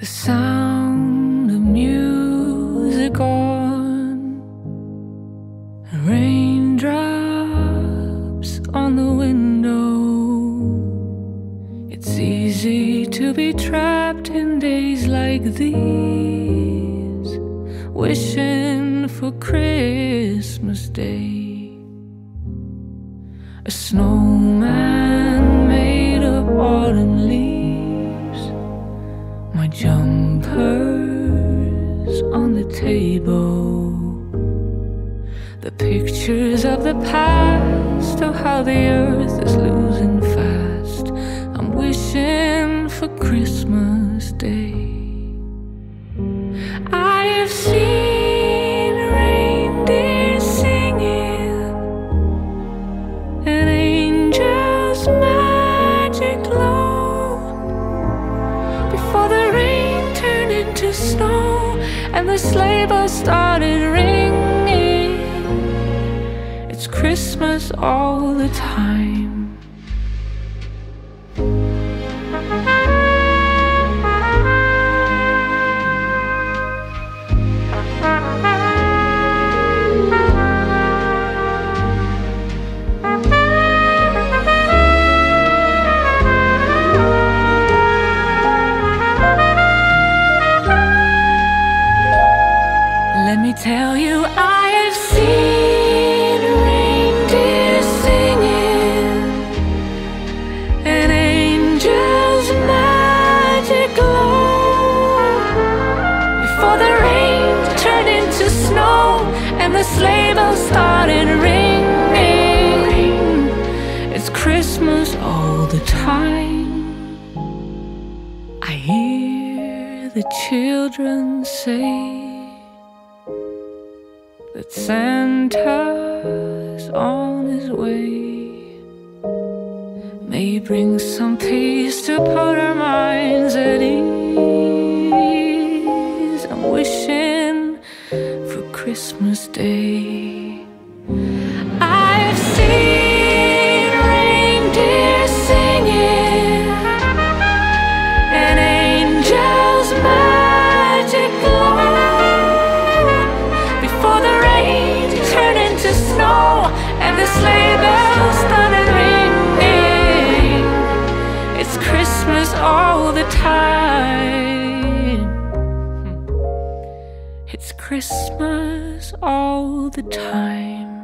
The sound of music on, raindrops on the window. It's easy to be trapped in days like these, wishing for Christmas Day. A snowman made of autumn leaves, my jumper's on the table, the pictures of the past, of how the earth is losing fast. I'm wishing for Christmas Day. I have seen reindeer singing and angels' magic glow, before the rain turned into snow and the sleigh bells started ringing. It's Christmas all the time. Let me tell you, I have seen reindeer singing and angels' magic glow, before the rain turned into snow and the sleigh bells started ringing. It's Christmas all the time. I hear the children say that Santa's on his way, may bring some peace to put our minds at ease. I'm wishing for Christmas Day. I've seen reindeer singing and angels' magic glow, before the snow and the sleigh bells started ringing. It's Christmas all the time. It's Christmas all the time.